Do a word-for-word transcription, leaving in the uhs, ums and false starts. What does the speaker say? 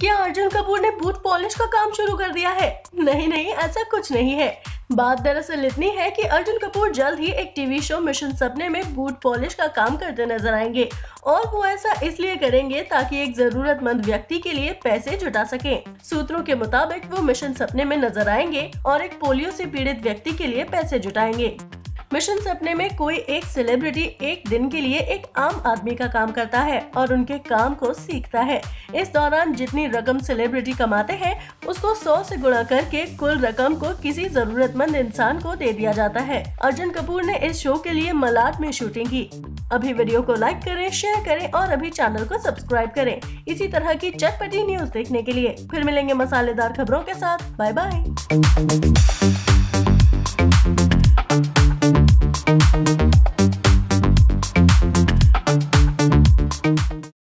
क्या अर्जुन कपूर ने boot polish का काम शुरू कर दिया है? नहीं नहीं, ऐसा कुछ नहीं है। बात दरअसल इतनी है कि अर्जुन कपूर जल्द ही एक टीवी शो मिशन सपने में बूट पॉलिश का काम करते नजर आएंगे, और वो ऐसा इसलिए करेंगे ताकि एक जरूरतमंद व्यक्ति के लिए पैसे जुटा सकें। सूत्रों के मुताबिक वो मिशन सपने में नजर आएंगे और एक पोलियो से पीड़ित व्यक्ति के लिए पैसे जुटाएंगे। मिशन सपने में कोई एक सेलिब्रिटी एक दिन के लिए एक आम आदमी का काम करता है और उनके काम को सीखता है। इस दौरान जितनी रकम सेलिब्रिटी कमाते हैं उसको सौ से गुणा करके कुल रकम को किसी जरूरतमंद इंसान को दे दिया जाता है। अर्जुन कपूर ने इस शो के लिए मलाड में शूटिंग की। अभी वीडियो को लाइक करें, शेयर करें और अभी चैनल को सब्सक्राइब करें इसी तरह की चटपटी न्यूज देखने के लिए। फिर मिलेंगे मसालेदार खबरों के साथ। Bye bye.